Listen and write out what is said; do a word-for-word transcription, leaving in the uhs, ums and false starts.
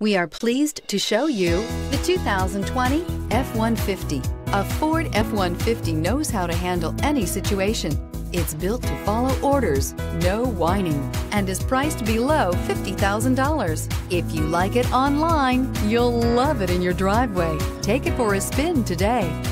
We are pleased to show you the two thousand twenty F one fifty. A Ford F one fifty knows how to handle any situation. It's built to follow orders, no whining, and is priced below fifty thousand dollars. If you like it online, you'll love it in your driveway. Take it for a spin today.